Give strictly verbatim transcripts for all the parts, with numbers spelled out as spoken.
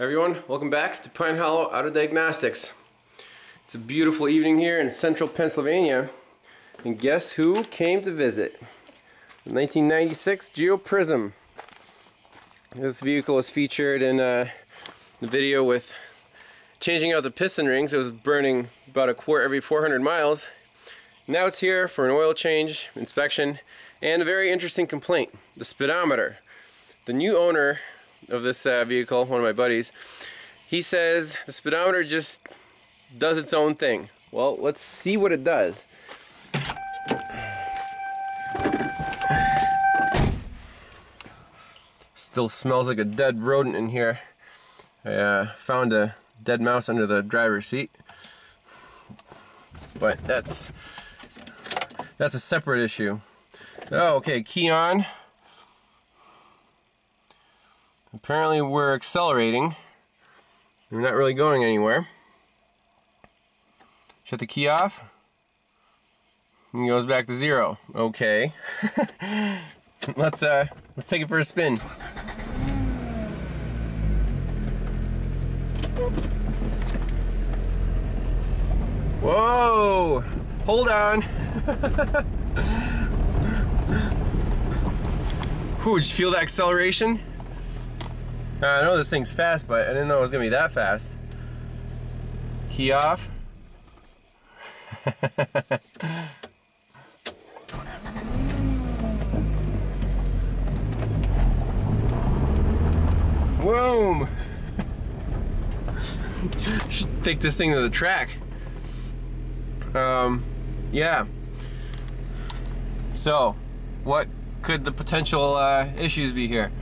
Everyone, welcome back to Pine Hollow Auto Diagnostics. It's a beautiful evening here in central Pennsylvania, and guess who came to visit? The nineteen ninety-six Geo Prizm. This vehicle was featured in uh, the video with changing out the piston rings. It was burning about a quart every four hundred miles. Now it's here for an oil change, inspection, and a very interesting complaint, the speedometer. The new owner of this uh, vehicle, one of my buddies, he says the speedometer just does its own thing. Well, let's see what it does. Still smells like a dead rodent in here. I uh, found a dead mouse under the driver's seat, but that's that's a separate issue. Oh, okay, key on. Apparently we're accelerating. We're not really going anywhere. Shut the key off. And it goes back to zero. Okay. let's uh let's take it for a spin. Whoa! Hold on. Whew, did you feel that acceleration? Uh, I know this thing's fast, but I didn't know it was gonna be that fast. Key off. Boom! Should take this thing to the track. Um, yeah. So, what could the potential uh, issues be here?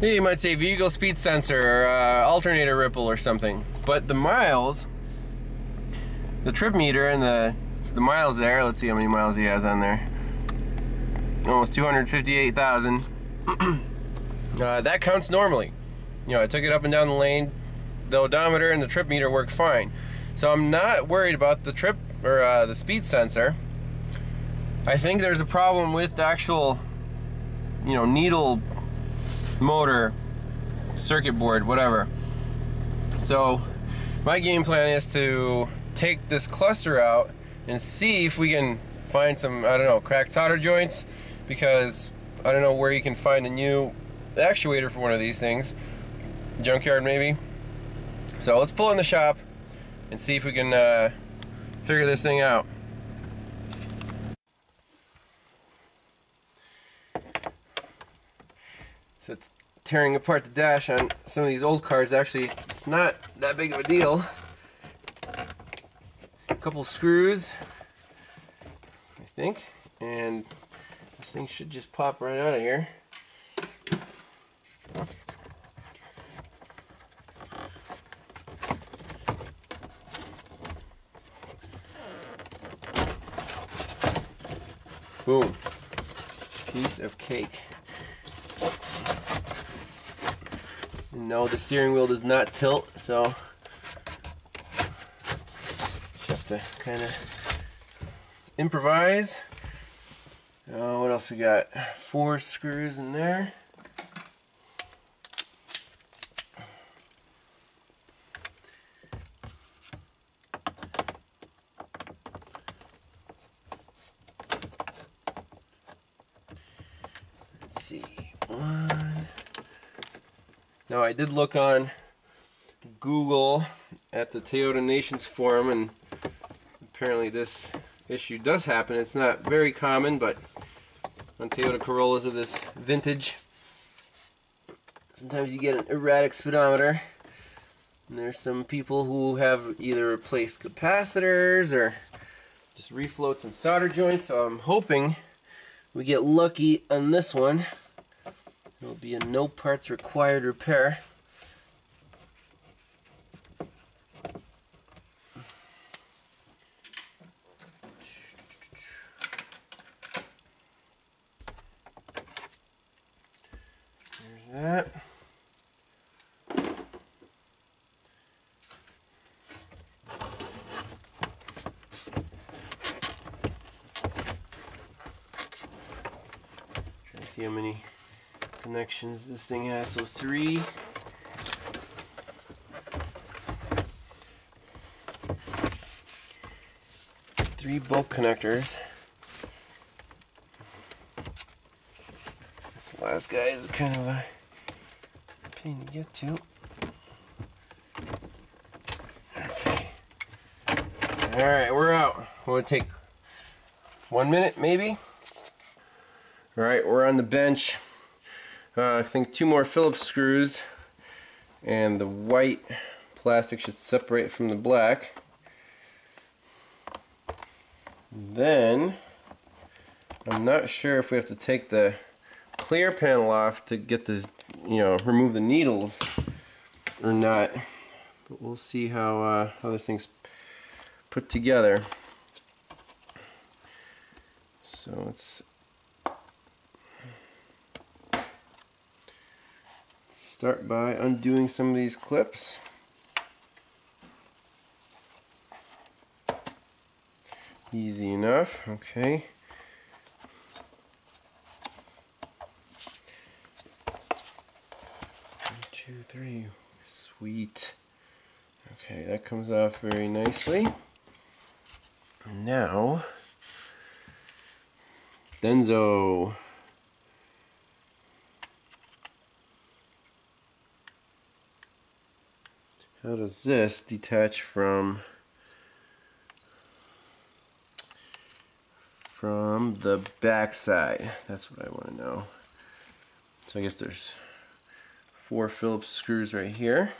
You might say vehicle speed sensor, or, uh, alternator ripple, or something. But the miles, the trip meter and the the miles there. Let's see how many miles he has on there. Almost two hundred fifty-eight thousand. uh, that counts normally. You know, I took it up and down the lane. The odometer and the trip meter worked fine, so I'm not worried about the trip or uh, the speed sensor. I think there's a problem with the actual, you know, needle. Motor, circuit board, whatever. So my game plan is to take this cluster out and see if we can find some, I don't know, cracked solder joints, because I don't know where you can find a new actuator for one of these things. Junkyard maybe. So let's pull it in the shop and see if we can uh, figure this thing out. So it's tearing apart the dash on some of these old cars. Actually, it's not that big of a deal. A couple screws, I think, and this thing should just pop right out of here. Boom. Piece of cake. No, the steering wheel does not tilt, so just have to kind of improvise. Uh, what else we got? Four screws in there. Let's see. One. Now I did look on Google at the Toyota Nations Forum, and apparently this issue does happen. It's not very common, but on Toyota Corollas of this vintage, sometimes you get an erratic speedometer, and there's some people who have either replaced capacitors or just refloat some solder joints, so I'm hoping we get lucky on this one. It'll be a no parts required repair. There's that. Trying to see how many connections this thing has. So three, three bolt connectors. This last guy is kind of a pain to get to. Okay. Alright, we're out. We'll take one minute maybe. Alright, we're on the bench. Uh, I think two more Phillips screws and the white plastic should separate from the black. Then I'm not sure if we have to take the clear panel off to get this, you know, remove the needles or not. But we'll see how uh, how this thing's put together. So let's start by undoing some of these clips. Easy enough, okay. One, two, three, sweet. Okay, that comes off very nicely. Now, Denso. How does this detach from from the back side? That's what I want to know. So I guess there's four Phillips screws right here.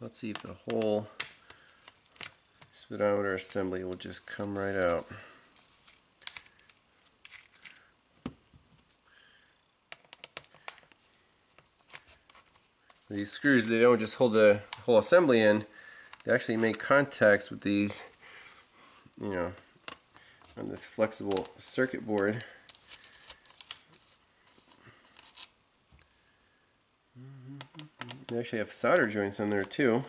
Let's see if the whole speedometer assembly will just come right out. These screws, they don't just hold the whole assembly in, they actually make contacts with these, you know, on this flexible circuit board. They actually have solder joints on there too.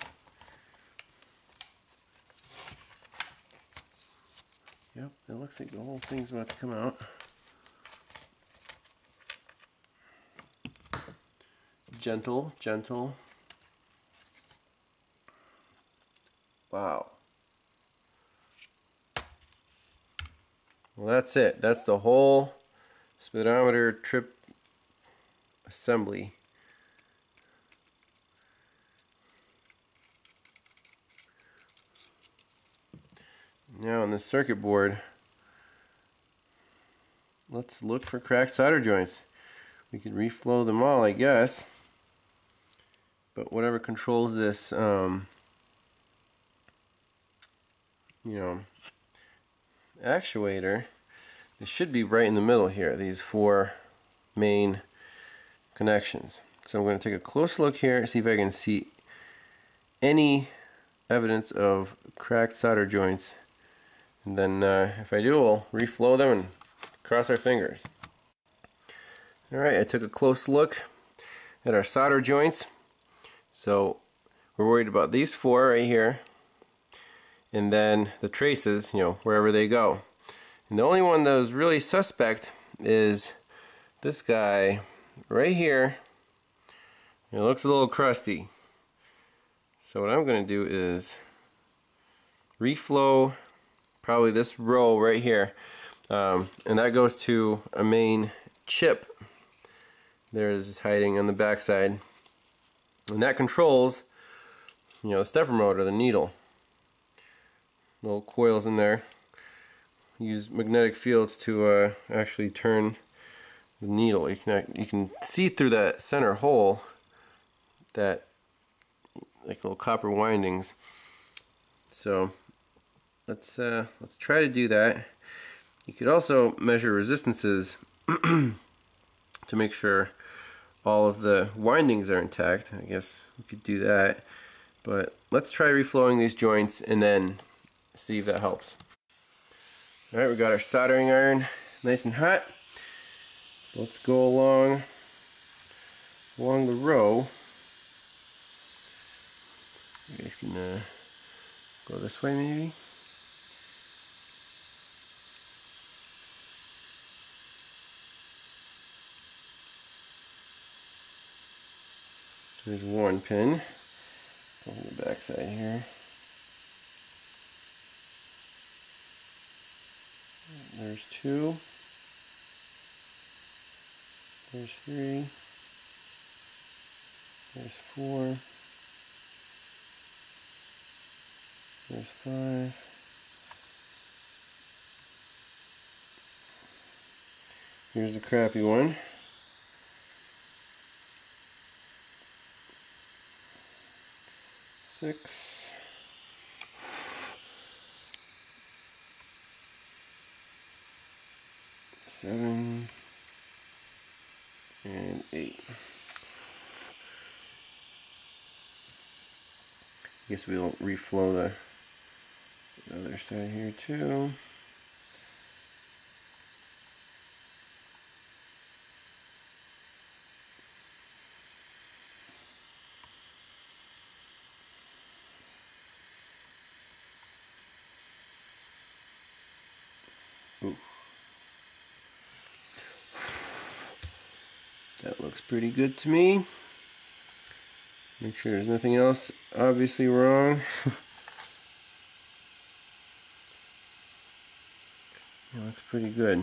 Yep, it looks like the whole thing's about to come out. Gentle, gentle. Wow. Well, that's it. That's the whole speedometer trip assembly. Now on this circuit board, let's look for cracked solder joints. We could reflow them all, I guess. But whatever controls this, um, you know, actuator, it should be right in the middle here, these four main connections. So I'm going to take a close look here, see if I can see any evidence of cracked solder joints. And then uh, if I do, we'll reflow them and cross our fingers. Alright, I took a close look at our solder joints. So we're worried about these four right here, and then the traces, you know, wherever they go. And the only one that was really suspect is this guy right here. It looks a little crusty. So what I'm going to do is reflow probably this row right here. Um, and that goes to a main chip. There it is, hiding on the back side. And that controls, you know, the stepper motor, the needle. Little coils in there. Use magnetic fields to uh, actually turn the needle. You can you can see through that center hole, that like little copper windings. So let's uh, let's try to do that. You could also measure resistances to make sure all of the windings are intact. I guess we could do that, but let's try reflowing these joints and then see if that helps. All right, we got our soldering iron nice and hot. So let's go along along the row. You guys can uh, go this way maybe. There's one pin on the back side here. There's two. There's three. There's four. There's five. Here's the crappy one. Six. Seven. And eight. I guess we'll reflow the other side here too. Ooh. That looks pretty good to me. Make sure there's nothing else obviously wrong. It looks pretty good.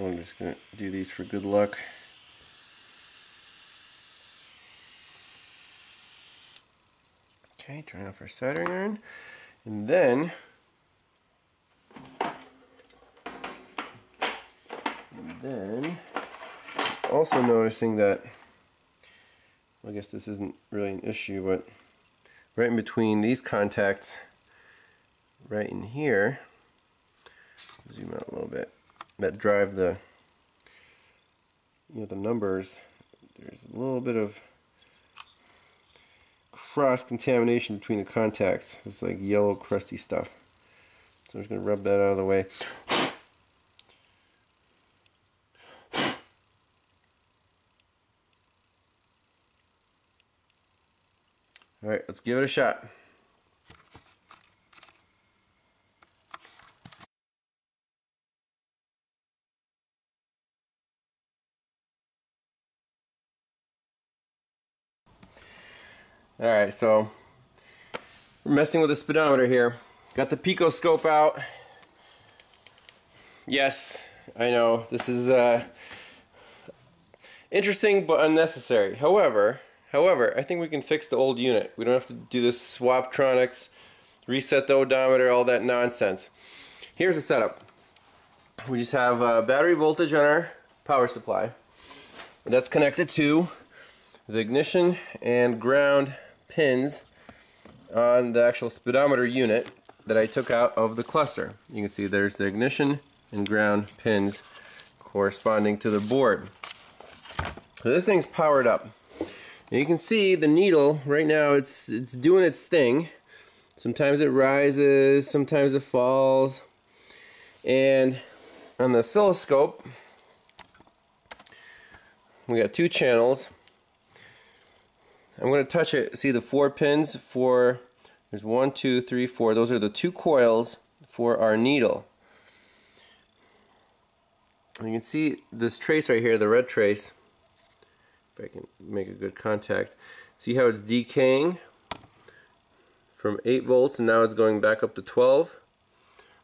I'm just going to do these for good luck. Okay, turn off our soldering iron, and then and then also noticing that, well, I guess this isn't really an issue, but right in between these contacts, right in here, zoom out a little bit, that drive the you know the numbers, there's a little bit of cross-contamination between the contacts. It's like yellow crusty stuff. So I'm just going to rub that out of the way. Alright, let's give it a shot. Alright, so we're messing with the speedometer here. Got the PicoScope out. Yes, I know, this is uh, interesting but unnecessary. However, however, I think we can fix the old unit. We don't have to do this swaptronics, reset the odometer, all that nonsense. Here's the setup. We just have uh, battery voltage on our power supply. That's connected to the ignition and ground pins on the actual speedometer unit that I took out of the cluster. You can see there's the ignition and ground pins corresponding to the board. So this thing's powered up. Now you can see the needle right now, it's it's doing its thing. Sometimes it rises, sometimes it falls. And on the oscilloscope, we got two channels. I'm going to touch it, see the four pins for, there's one, two, three, four, those are the two coils for our needle. And you can see this trace right here, the red trace, if I can make a good contact, see how it's decaying from eight volts and now it's going back up to twelve.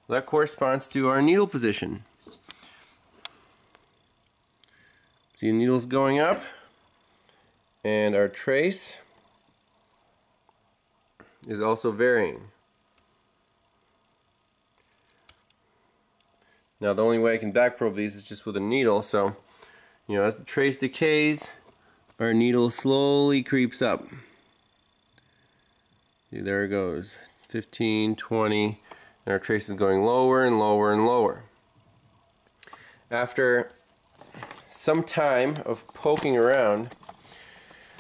Well, that corresponds to our needle position. See, the needle's going up. And our trace is also varying. Now the only way I can back probe these is just with a needle, so you know, as the trace decays, our needle slowly creeps up. See, there it goes. fifteen, twenty, and our trace is going lower and lower and lower. After some time of poking around,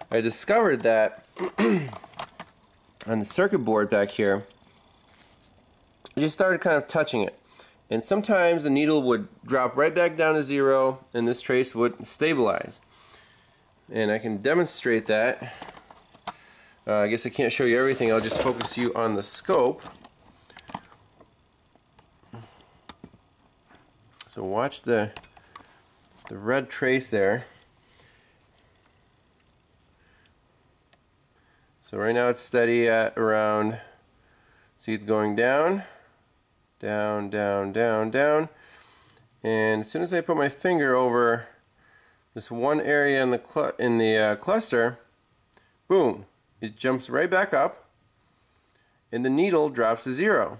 I discovered that on the circuit board back here, I just started kind of touching it, and sometimes the needle would drop right back down to zero and this trace would stabilize. And I can demonstrate that. uh, I guess I can't show you everything, I'll just focus you on the scope. So watch the the red trace there. So right now it's steady at around, see it's going down, down, down, down, down. And as soon as I put my finger over this one area in the, cl in the uh, cluster, boom, it jumps right back up and the needle drops to zero.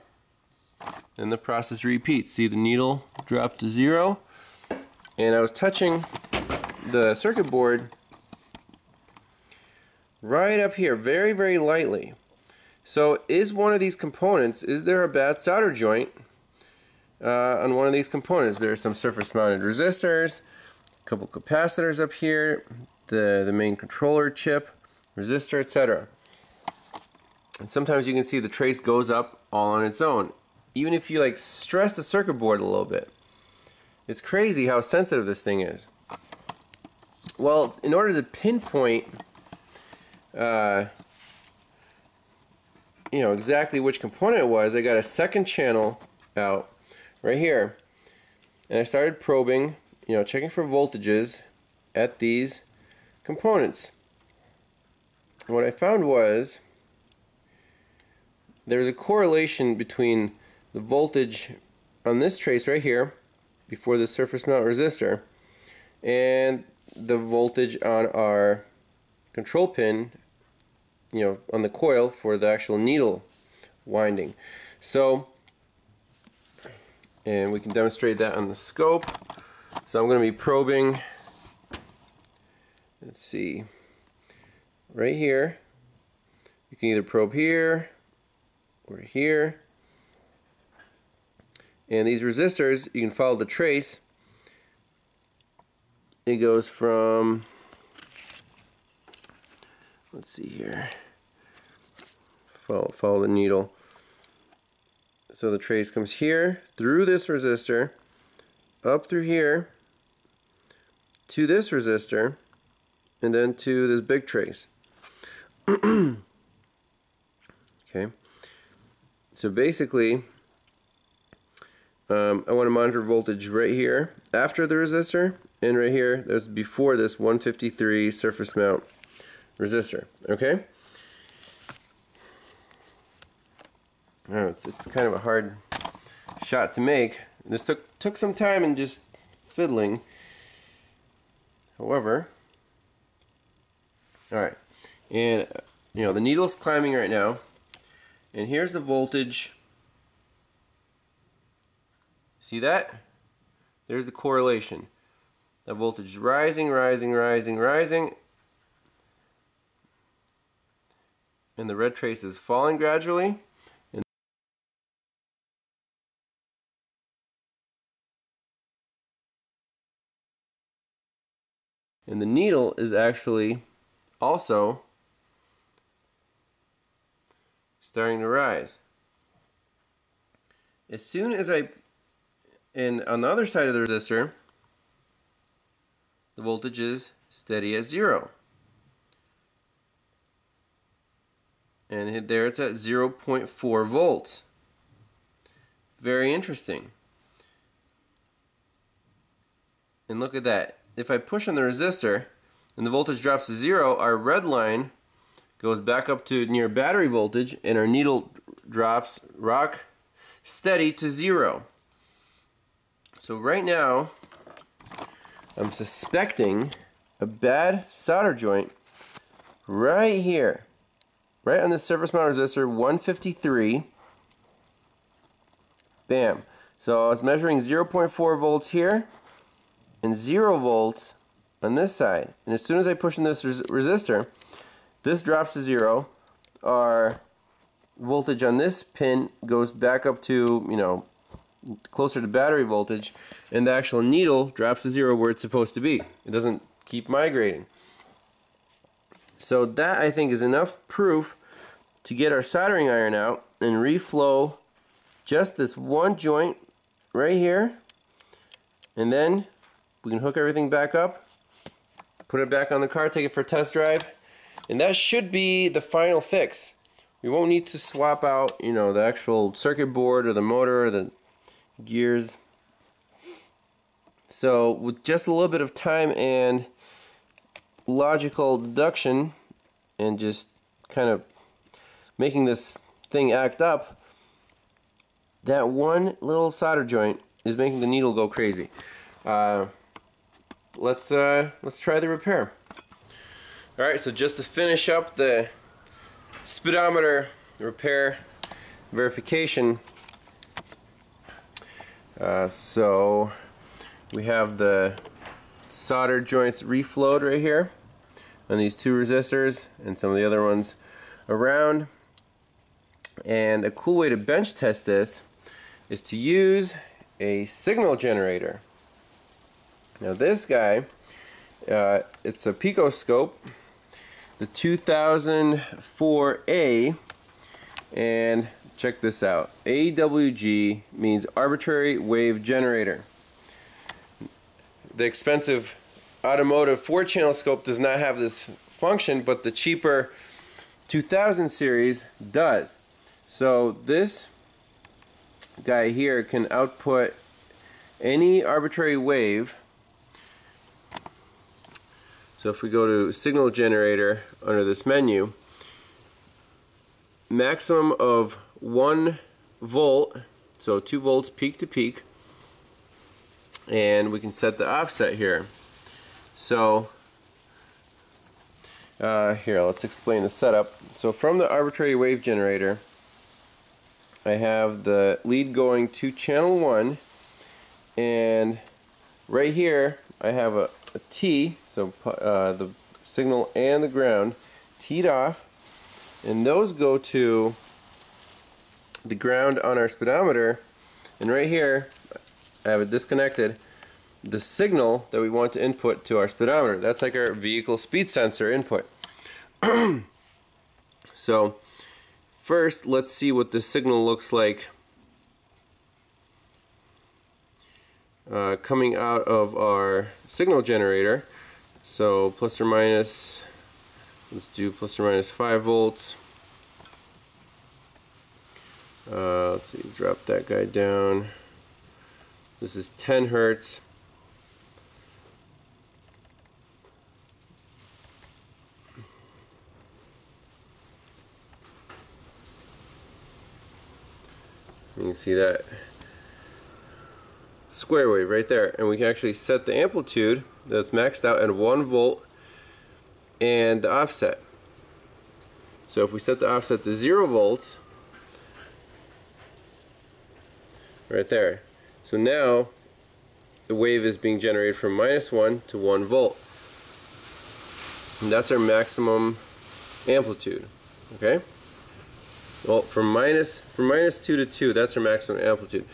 And the process repeats. See, the needle dropped to zero. And I was touching the circuit board right up here, very, very lightly. So is one of these components, is there a bad solder joint uh, on one of these components? There are some surface mounted resistors, a couple capacitors up here, the, the main controller chip, resistor, et cetera. And sometimes you can see the trace goes up all on its own. Even if you like stress the circuit board a little bit. It's crazy how sensitive this thing is. Well, in order to pinpoint Uh, you know exactly which component it was, I got a second channel out right here and I started probing, you know, checking for voltages at these components. And what I found was there's a correlation between the voltage on this trace right here before the surface mount resistor and the voltage on our control pin, you know, on the coil for the actual needle winding. So, and we can demonstrate that on the scope. So I'm going to be probing, let's see, right here. You can either probe here or here. And these resistors, you can follow the trace. It goes from, let's see here, follow, follow the needle. So the trace comes here, through this resistor, up through here, to this resistor, and then to this big trace. Okay, so basically, um, I want to monitor voltage right here, after the resistor, and right here, that's before this one fifty-three surface mount resistor. Okay. Oh, it's it's kind of a hard shot to make. This took took some time and just fiddling. However, all right, and you know the needle's climbing right now, and here's the voltage. See that? There's the correlation. The voltage is rising, rising, rising, rising. And the red trace is falling gradually. And And the needle is actually also starting to rise. As soon as I, and on the other side of the resistor, the voltage is steady at zero. And there it's at zero point four volts. Very interesting. And look at that. If I push on the resistor and the voltage drops to zero, our red line goes back up to near battery voltage and our needle drops rock steady to zero. So right now I'm suspecting a bad solder joint right here. Right on the surface mount resistor, one fifty-three, bam. So I was measuring zero point four volts here and zero volts on this side. And as soon as I push in this res resistor, this drops to zero. Our voltage on this pin goes back up to, you know, closer to battery voltage, and the actual needle drops to zero where it's supposed to be. It doesn't keep migrating. So that, I think, is enough proof to get our soldering iron out and reflow just this one joint right here, and then we can hook everything back up, put it back on the car, take it for a test drive, and that should be the final fix. We won't need to swap out, you know, the actual circuit board or the motor or the gears. So with just a little bit of time and logical deduction and just kind of making this thing act up, that one little solder joint is making the needle go crazy. Uh, let's uh, let's try the repair. All right, so just to finish up the speedometer repair verification, uh, so we have the solder joints reflowed right here on these two resistors and some of the other ones around. And a cool way to bench test this is to use a signal generator. Now this guy, uh, it's a PicoScope, the two thousand four A, and check this out. A W G means arbitrary wave generator. The expensive automotive four channel scope does not have this function, but the cheaper two thousand series does. So this guy here can output any arbitrary wave. So if we go to signal generator under this menu, maximum of one volt, so two volts peak to peak, and we can set the offset here. So uh, here, let's explain the setup. So from the arbitrary wave generator, I have the lead going to channel one, and right here I have a, a T, so uh, the signal and the ground teed off, and those go to the ground on our speedometer, and right here I have it disconnected, the signal that we want to input to our speedometer. That's like our vehicle speed sensor input. So first, let's see what the signal looks like uh, coming out of our signal generator. So plus or minus, let's do plus or minus five volts. Uh, let's see, drop that guy down. This is ten hertz. You can see that square wave right there, and we can actually set the amplitude that's maxed out at one volt and the offset. So if we set the offset to zero volts, right there, so now the wave is being generated from minus one to one volt, and that's our maximum amplitude. Okay. Well, from minus, from minus two to two, that's our maximum amplitude.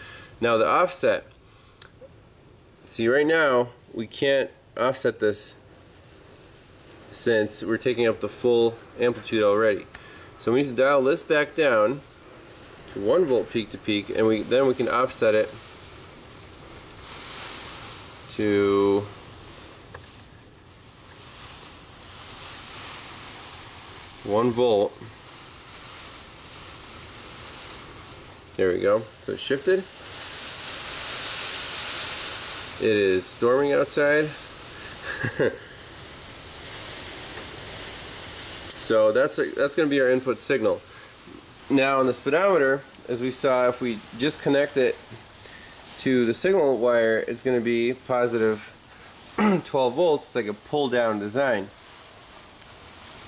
Now the offset, see right now, we can't offset this since we're taking up the full amplitude already. So we need to dial this back down to one volt peak to peak, and we then we can offset it to one volt. There we go. So it shifted. It is storming outside. So that's a, that's going to be our input signal. Now on the speedometer, as we saw, if we just connect it to the signal wire, it's going to be positive twelve volts. It's like a pull down design.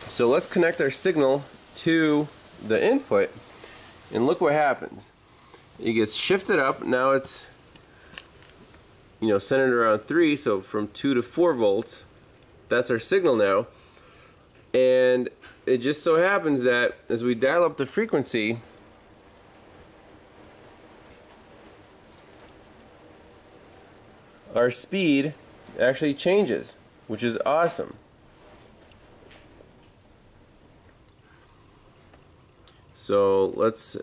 So let's connect our signal to the input, and look what happens. It gets shifted up. Now it's, you know, centered around three, so from two to four volts, that's our signal now. And it just so happens that as we dial up the frequency, our speed actually changes, which is awesome. So let's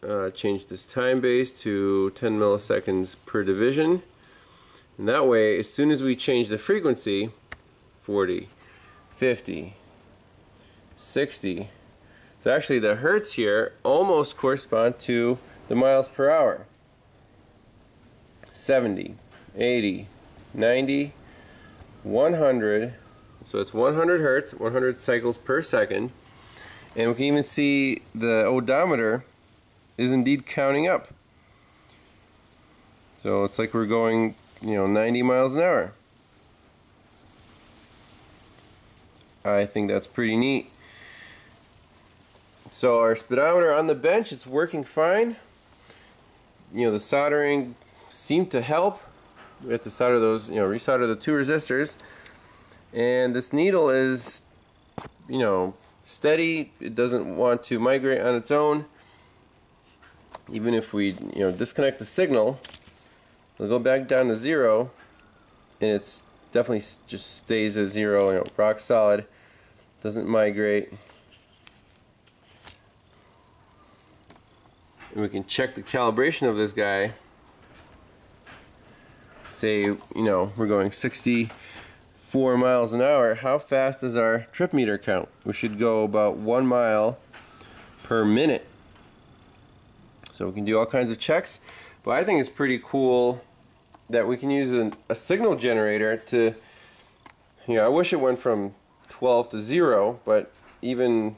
uh, change this time base to ten milliseconds per division, and that way as soon as we change the frequency, forty, fifty, sixty, so actually the hertz here almost correspond to the miles per hour. seventy, eighty, ninety, one hundred. So it's one hundred hertz, one hundred cycles per second. And we can even see the odometer is indeed counting up. So it's like we're going, you know, ninety miles an hour. I think that's pretty neat. So our speedometer on the bench, it's working fine. You know, the soldering seemed to help. We have to solder those, you know, resolder the two resistors. And this needle is, you know, steady. It doesn't want to migrate on its own. Even if we, you know, disconnect the signal, it'll go back down to zero, and it's definitely just stays at zero, you know, rock solid, doesn't migrate. And we can check the calibration of this guy. Say, you know, we're going sixty-four miles an hour. How fast is our trip meter count? We should go about one mile per minute. So we can do all kinds of checks, but I think it's pretty cool that we can use an, a signal generator to, you know, I wish it went from twelve to zero, but even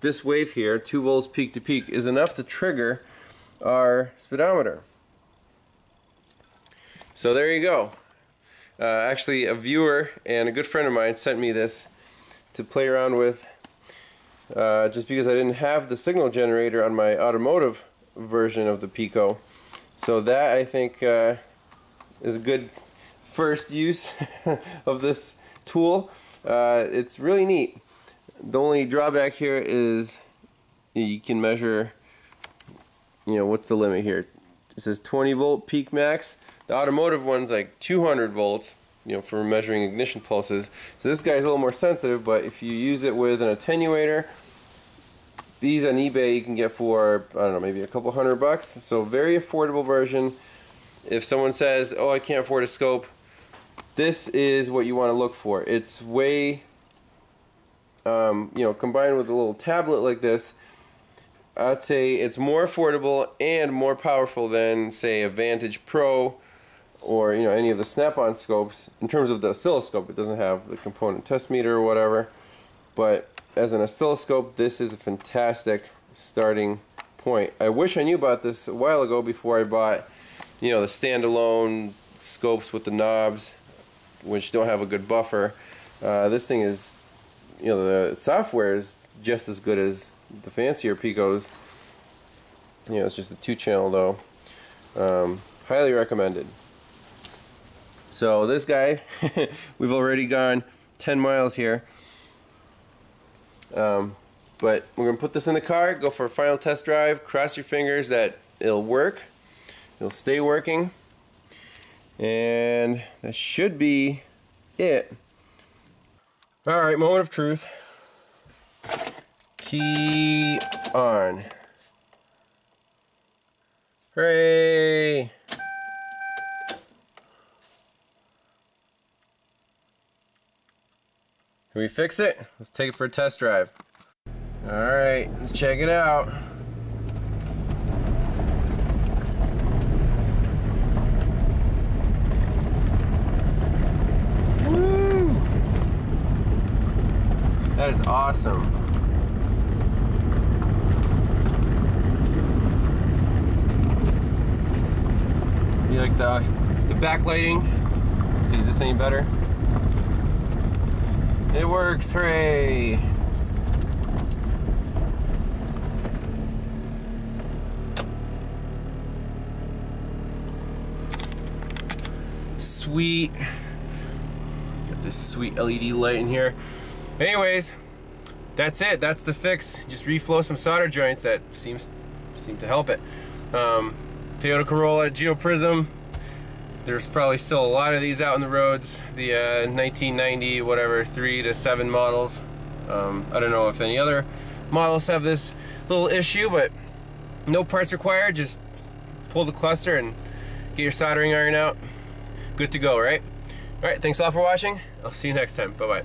this wave here, two volts peak to peak, is enough to trigger our speedometer. So there you go. Uh, actually, a viewer and a good friend of mine sent me this to play around with, uh, just because I didn't have the signal generator on my automotive version of the Pico. So that, I think, uh, is a good first use of this tool. Uh, it's really neat. The only drawback here is you can measure, you know, what's the limit here? It says twenty volt peak max. The automotive one's like two hundred volts, you know, for measuring ignition pulses. So this guy's a little more sensitive, but if you use it with an attenuator, these on eBay you can get for, I don't know, maybe a couple hundred bucks. So very affordable version. If someone says, oh, I can't afford a scope, this is what you want to look for. It's way, um, you know, combined with a little tablet like this, I'd say it's more affordable and more powerful than, say, a Vantage Pro or, you know, any of the Snap-on scopes. In terms of the oscilloscope, it doesn't have the component test meter or whatever, but as an oscilloscope, this is a fantastic starting point. I wish I knew about this a while ago before I bought, you know, the standalone scopes with the knobs, which don't have a good buffer. Uh, this thing is, you know, the software is just as good as the fancier Picos. You know, it's just a two-channel though. Um, highly recommended. So this guy, we've already gone ten miles here. Um, but we're going to put this in the car, go for a final test drive, cross your fingers that it'll work, it'll stay working, and that should be it. Alright, moment of truth. Key on. Hooray! Can we fix it? Let's take it for a test drive. Alright, let's check it out. Woo! That is awesome. You like the, the backlighting? Let's see, is this any better? It works, hooray! Sweet. Got this sweet L E D light in here. Anyways, that's it, that's the fix. Just reflow some solder joints, that seems seem to help it. Um, Toyota Corolla, Geo Prizm. There's probably still a lot of these out on the roads, the uh, nineteen ninety, whatever, three to seven models. Um, I don't know if any other models have this little issue, but no parts required, just pull the cluster and get your soldering iron out. Good to go, right? All right, thanks a lot for watching. I'll see you next time. Bye-bye.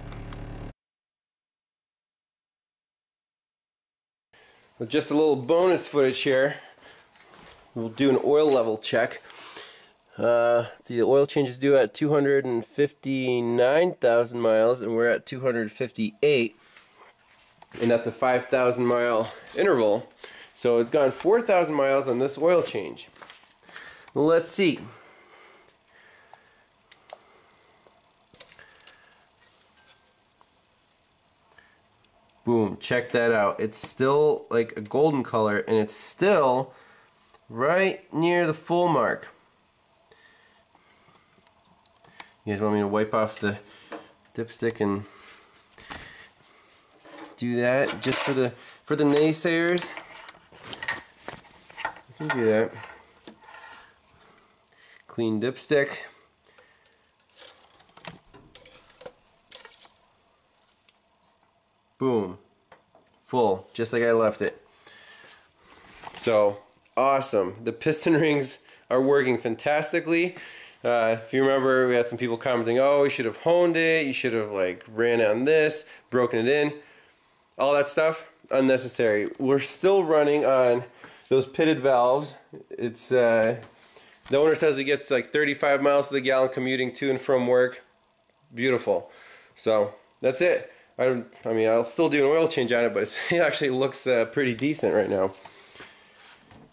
Well, just a little bonus footage here. We'll do an oil level check. Uh, let's see, the oil change is due at two hundred fifty-nine thousand miles, and we're at two hundred fifty-eight, and that's a five thousand mile interval. So it's gone four thousand miles on this oil change. Let's see. Boom, check that out. It's still like a golden color, and it's still right near the full mark. You guys want me to wipe off the dipstick and do that just for the for the naysayers? You can do that. Clean dipstick. Boom, full, just like I left it. So awesome, the piston rings are working fantastically. Uh, if you remember, we had some people commenting, oh, you should have honed it, you should have like ran on this, broken it in, all that stuff, unnecessary. We're still running on those pitted valves. It's uh, the owner says it gets like thirty-five miles to the gallon commuting to and from work. Beautiful. So that's it. I, don't, I mean, I'll still do an oil change on it, but it's, it actually looks uh, pretty decent right now.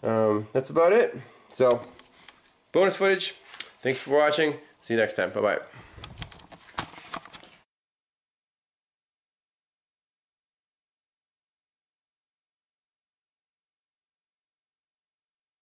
Um, that's about it. So, bonus footage. Thanks for watching. See you next time. Bye-bye.